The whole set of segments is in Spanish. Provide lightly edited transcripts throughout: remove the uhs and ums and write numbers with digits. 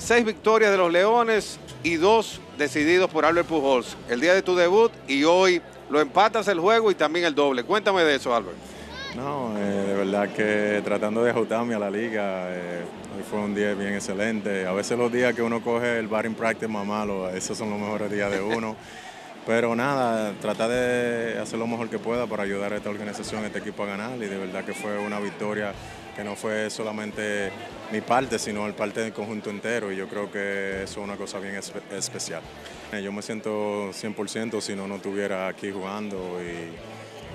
6 victorias de los Leones y 2 decididos por Albert Pujols. El día de tu debut y hoy lo empatas el juego y también el doble. Cuéntame de eso, Albert. No, de verdad que tratando de ajustarme a la liga, hoy fue un día bien excelente. A veces los días que uno coge el batting practice más malo, esos son los mejores días de uno. Pero nada, tratar de hacer lo mejor que pueda para ayudar a esta organización, a este equipo a ganar. Y de verdad que fue una victoria que no fue solamente mi parte, sino el parte del conjunto entero. Y yo creo que eso es una cosa bien especial. Yo me siento 100% si no estuviera aquí jugando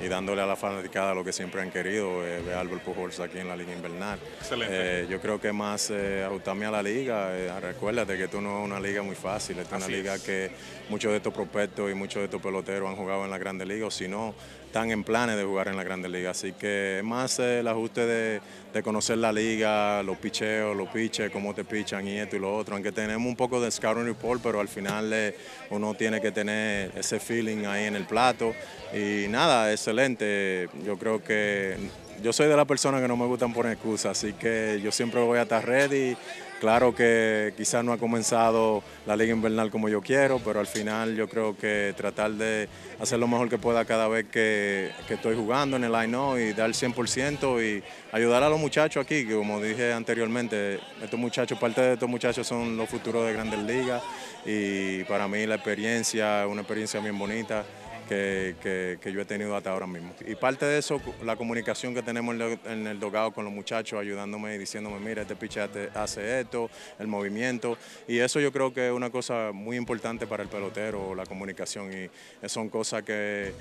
y dándole a la fanaticada lo que siempre han querido, ver a Albert Pujols aquí en la Liga Invernal. Excelente. Yo creo que más ajustarme a la liga. Recuérdate que esto no es una liga muy fácil, esta es una liga que muchos de estos prospectos y muchos de estos peloteros han jugado en la Grande Liga, o si no, están en planes de jugar en la Grande Liga. Así que es más el ajuste de conocer la liga, los picheos, los pitches, cómo te pichan y esto y lo otro. Aunque tenemos un poco de scouting report, pero al final uno tiene que tener ese feeling ahí en el plato. Y nada, excelente. Yo creo que yo soy de las personas que no me gustan poner excusas, así que yo siempre voy a estar ready. Claro que quizás no ha comenzado la Liga Invernal como yo quiero, pero al final yo creo que tratar de hacer lo mejor que pueda cada vez que estoy jugando en el I-No y dar 100% y ayudar a los muchachos aquí, que como dije anteriormente, estos muchachos, parte de estos muchachos son los futuros de Grandes Ligas y para mí la experiencia es una experiencia bien bonita. Que yo he tenido hasta ahora mismo. Y parte de eso, la comunicación que tenemos en el dugout con los muchachos, ayudándome y diciéndome, mira, este pitcher hace esto, el movimiento. Y eso yo creo que es una cosa muy importante para el pelotero, la comunicación. Y son cosas que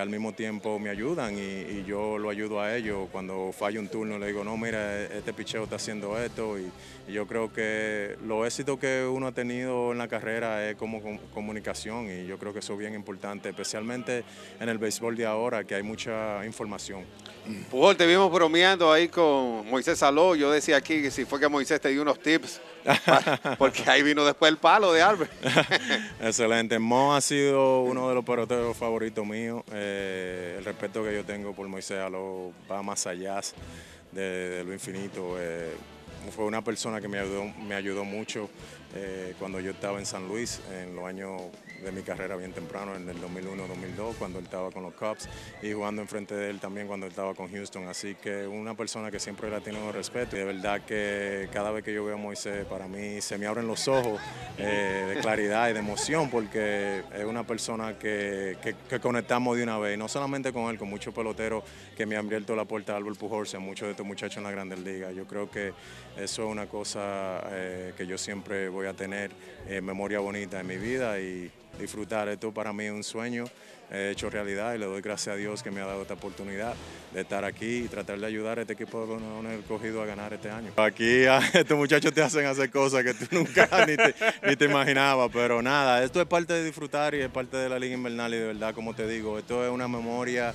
al mismo tiempo me ayudan y yo lo ayudo a ellos. Cuando fallo un turno le digo, no, mira, este picheo está haciendo esto. Y yo creo que los éxitos que uno ha tenido en la carrera es como comunicación y yo creo que eso es bien importante, especialmente en el béisbol de ahora, que hay mucha información. Pujol, te vimos bromeando ahí con Moisés Saló. Yo decía aquí que si fue que Moisés te dio unos tips, porque ahí vino después el palo de Albert. Excelente. Mo ha sido uno de los peloteros favoritos míos. El respeto que yo tengo por Moisés Saló va más allá de lo infinito. Fue una persona que me ayudó mucho cuando yo estaba en San Luis, en los años de mi carrera bien temprano, en el 2001-2002, cuando él estaba con los Cubs y jugando enfrente de él también cuando él estaba con Houston. Así que una persona que siempre la tiene con respeto. Y de verdad que cada vez que yo veo a Moisés, para mí se me abren los ojos de claridad y de emoción, porque es una persona que conectamos de una vez. Y no solamente con él, con muchos peloteros que me han abierto la puerta a Albert Pujols, a muchos de estos muchachos en la Grandes Ligas. Yo creo que eso es una cosa que yo siempre voy a tener memoria bonita en mi vida y disfrutar. Esto para mí es un sueño hecho realidad y le doy gracias a Dios que me ha dado esta oportunidad de estar aquí y tratar de ayudar a este equipo de Leones Escogido a ganar este año. Aquí estos muchachos te hacen hacer cosas que tú nunca ni te imaginabas, pero nada, esto es parte de disfrutar y es parte de la Liga Invernal y de verdad, como te digo, esto es una memoria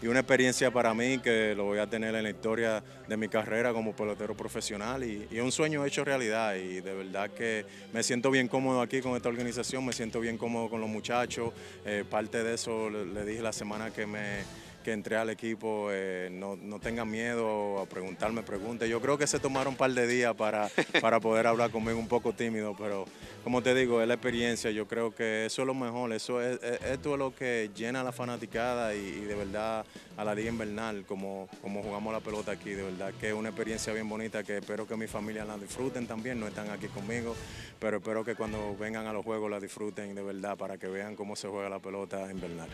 y una experiencia para mí que lo voy a tener en la historia de mi carrera como pelotero profesional y un sueño hecho realidad y de verdad que me siento bien cómodo aquí con esta organización, me siento bien cómodo con los muchachos, parte de eso le dije la semana que entré al equipo, no tengan miedo a preguntarme preguntas. Yo creo que se tomaron un par de días para poder hablar conmigo, un poco tímido, pero como te digo, es la experiencia. Yo creo que eso es lo mejor, esto es lo que llena a la fanaticada y de verdad a la Liga Invernal, como jugamos la pelota aquí. De verdad que es una experiencia bien bonita que espero que mi familia la disfruten también, no están aquí conmigo, pero espero que cuando vengan a los juegos la disfruten de verdad para que vean cómo se juega la pelota invernal.